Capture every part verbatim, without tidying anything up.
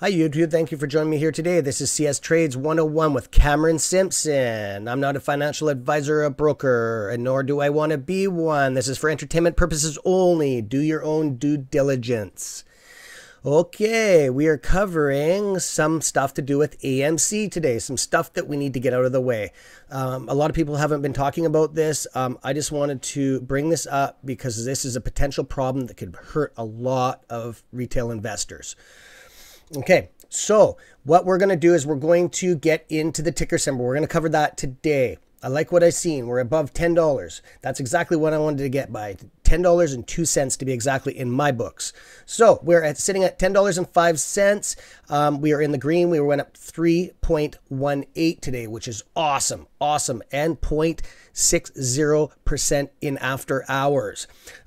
Hi YouTube, thank you for joining me here today. This is C S Trades one oh one with Cameron Simpson. I'm not a financial advisor or a broker, and nor do I want to be one. This is for entertainment purposes only. Do your own due diligence. Okay, we are covering some stuff to do with A M C today, some stuff that we need to get out of the way. Um, a lot of people haven't been talking about this. Um, I just wanted to bring this up because this is a potential problem that could hurt a lot of retail investors. Okay, so what we're going to do is we're going to get into the ticker symbol. We're going to cover that today. I like what I've seen. We're above ten dollars. That's exactly what I wanted to get by. ten dollars and two cents to be exactly in my books. So we're at, sitting at ten dollars and five cents. Um, we are in the green. We went up three point one eight today, which is awesome, awesome, and zero point six zero percent in after hours.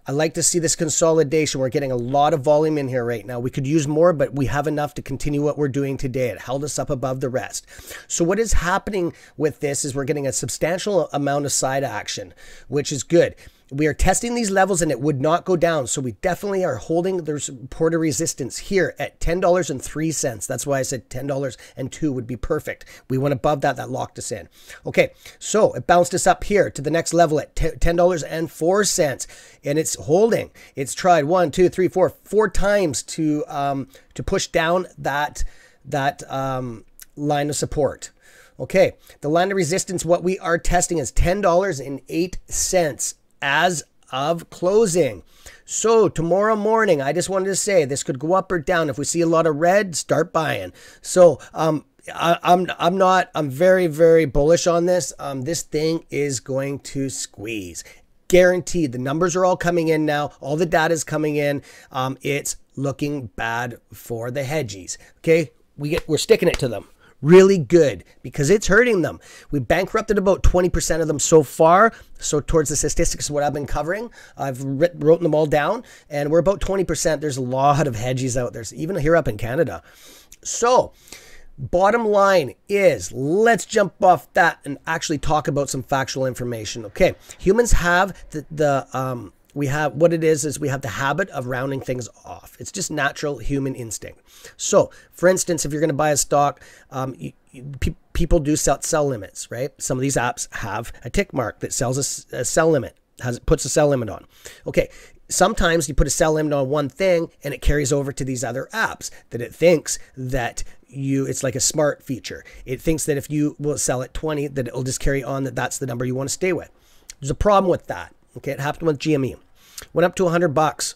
I like to see this consolidation. We're getting a lot of volume in here right now. We could use more, but we have enough to continue what we're doing today. It held us up above the rest. So what is happening with this is we're getting a substantial amount of side action, which is good. We are testing these levels and it would not go down. So we definitely are holding the support of resistance here at ten dollars and three cents. That's why I said ten dollars and two would be perfect. We went above that. That locked us in. Okay, so it bounced us up here to the next level at ten dollars and four cents. And it's holding. It's tried one, two, three, four, four times to, um, to push down that, that um, line of support. Okay, the line of resistance, what we are testing is ten dollars and eight cents. As of closing. So tomorrow morning, I just wanted to say this could go up or down. If we see a lot of red, start buying. So um, I, I'm I'm not I'm very very bullish on this. Um, this thing is going to squeeze, guaranteed. The numbers are all coming in now. All the data is coming in. Um, it's looking bad for the hedgies. Okay, we get we're sticking it to them. Really good because it's hurting them. We bankrupted about twenty percent of them so far. So towards the statistics, what I've been covering, I've written them all down and we're about twenty percent. There's a lot of hedgies out there, even here up in Canada. So bottom line is let's jump off that and actually talk about some factual information. Okay. Humans have the, the um, we have what it is is we have the habit of rounding things off. It's just natural human instinct. So for instance, if you're going to buy a stock, um, you, you, pe people do sell, sell limits, right? Some of these apps have a tick mark that sells a, a sell limit, has puts a sell limit on. Okay. Sometimes you put a sell limit on one thing and it carries over to these other apps that it thinks that you, it's like a smart feature. It thinks that if you will sell at twenty, that it'll just carry on that that's the number you want to stay with. There's a problem with that. Okay. It happened with G M E. Went up to a hundred bucks.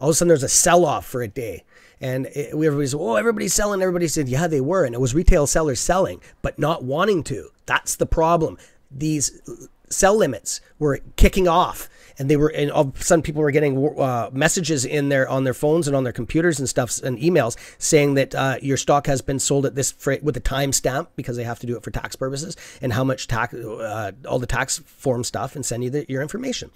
All of a sudden there's a sell-off for a day. And it, everybody's, oh, everybody's selling. Everybody said, yeah, they were. And it was retail sellers selling, but not wanting to. That's the problem. These sell limits were kicking off. And they were, and all of a sudden people were getting uh, messages in their, on their phones and on their computers and stuff and emails saying that uh, your stock has been sold at this freight with a timestamp because they have to do it for tax purposes and how much tax, uh, all the tax form stuff and send you the, your information.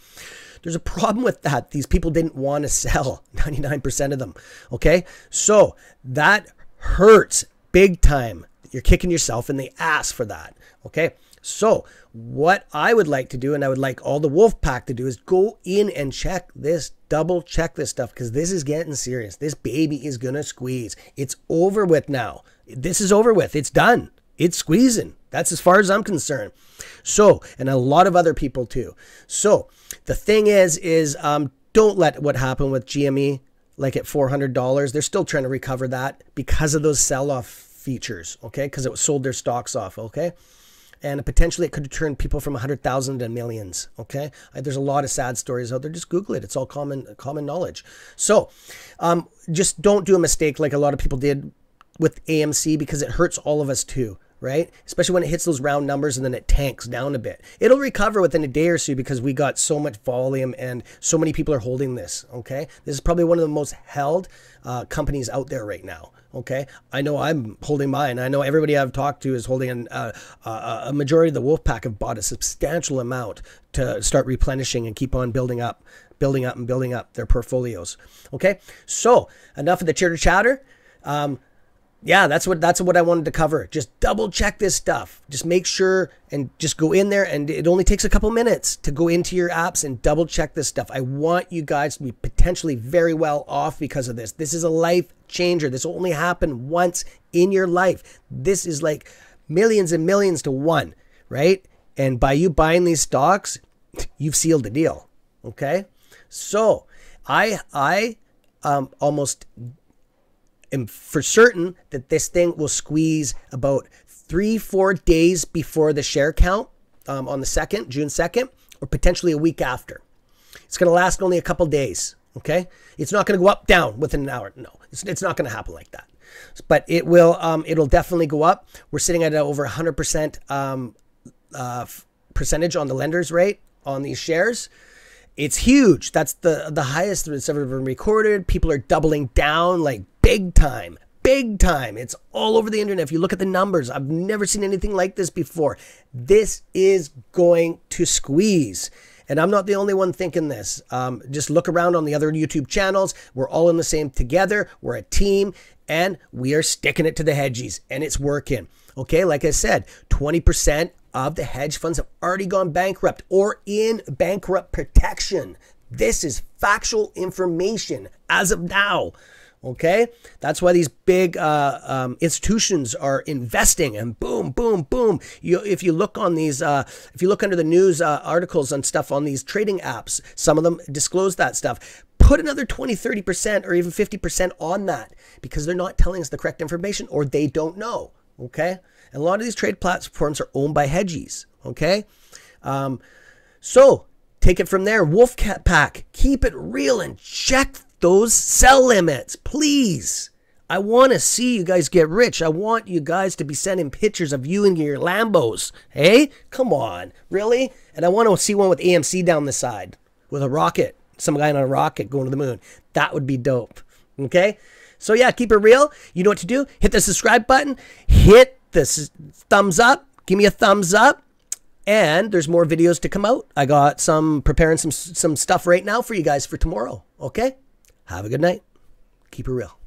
There's a problem with that. These people didn't want to sell, ninety-nine percent of them. Okay. So that hurts big time. You're kicking yourself in the ass for that. Okay. So what I would like to do, and I would like all the wolf pack to do, is go in and check this, double check this stuff, because this is getting serious. This baby is going to squeeze. It's over with now. This is over with. It's done. It's squeezing. That's as far as I'm concerned. So, and a lot of other people too. So the thing is, is um, don't let what happened with G M E, like at four hundred dollars, they're still trying to recover that because of those sell-off features. Okay. Because it was sold their stocks off. Okay. And potentially it could turn people from a hundred thousand to millions, okay? There's a lot of sad stories out there. Just Google it. It's all common common knowledge. So um, just don't do a mistake like a lot of people did with A M C because it hurts all of us too, right? Especially when it hits those round numbers and then it tanks down a bit. It'll recover within a day or so because we got so much volume and so many people are holding this, okay? This is probably one of the most held uh, companies out there right now. Okay, I know I'm holding mine. I know everybody I've talked to is holding an, uh, uh, a majority of the wolf pack have bought a substantial amount to start replenishing and keep on building up, building up and building up their portfolios. Okay, so enough of the chitter chatter. Um, yeah, that's what that's what I wanted to cover. Just double check this stuff. Just make sure and just go in there, and it only takes a couple minutes to go into your apps and double check this stuff. I want you guys to be potentially very well off because of this. This is a life changer. This will only happen once in your life. This is like millions and millions to one, right? And by you buying these stocks, you've sealed the deal, okay? So I, I um, almost... and for certain that this thing will squeeze about three, four days before the share count um, on the second, June second, or potentially a week after. It's going to last only a couple days, okay? It's not going to go up, down within an hour. No, it's, it's not going to happen like that. But it will, um, it'll definitely go up. We're sitting at over one hundred percent um, uh, percentage on the lender's rate on these shares. It's huge. That's the, the highest that's ever been recorded. People are doubling down like big time, big time. It's all over the internet. If you look at the numbers, I've never seen anything like this before. This is going to squeeze. And I'm not the only one thinking this. Um, just look around on the other YouTube channels. We're all in the same together. We're a team, and we are sticking it to the hedgies, and it's working. Okay, like I said, twenty percent of the hedge funds have already gone bankrupt or in bankrupt protection. This is factual information as of now. Okay, that's why these big uh, um, institutions are investing, and boom, boom, boom. You, if you look on these, uh, if you look under the news uh, articles and stuff on these trading apps, some of them disclose that stuff. Put another twenty, thirty percent or even fifty percent on that, because they're not telling us the correct information, or they don't know. Okay, and a lot of these trade platforms are owned by hedgies. Okay, um, so take it from there. Wolfpack, keep it real and check those sell limits, please. I want to see you guys get rich. I want you guys to be sending pictures of you and your Lambos. Hey, come on, really? And I want to see one with A M C down the side with a rocket, some guy on a rocket going to the moon. That would be dope. Okay, so yeah, keep it real. You know what to do. Hit the subscribe button, hit the thumbs up, give me a thumbs up. And there's more videos to come out. I got some preparing some some stuff right now for you guys for tomorrow. Okay. Have a good night. Keep it real.